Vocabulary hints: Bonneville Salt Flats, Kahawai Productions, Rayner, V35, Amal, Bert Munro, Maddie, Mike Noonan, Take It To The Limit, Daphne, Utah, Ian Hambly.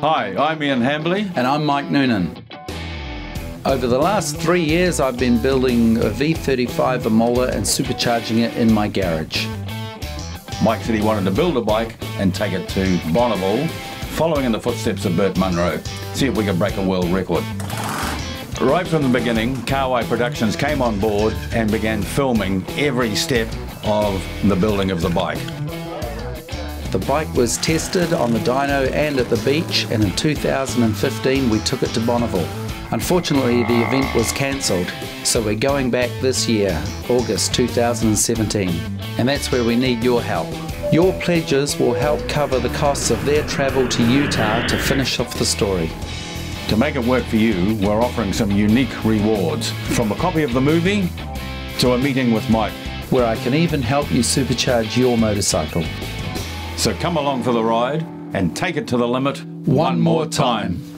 Hi, I'm Ian Hambly. And I'm Mike Noonan. Over the last 3 years, I've been building a V35 Amal and supercharging it in my garage. Mike said he wanted to build a bike and take it to Bonneville, following in the footsteps of Bert Munro, see if we could break a world record. Right from the beginning, Kahawai Productions came on board and began filming every step of the building of the bike. The bike was tested on the dyno and at the beach, and in 2015 we took it to Bonneville. Unfortunately, the event was cancelled, so we're going back this year, August 2017, and that's where we need your help. Your pledges will help cover the costs of their travel to Utah to finish off the story. To make it work for you, we're offering some unique rewards, from a copy of the movie to a meeting with Mike, where I can even help you supercharge your motorcycle. So come along for the ride and take it to the limit one more time.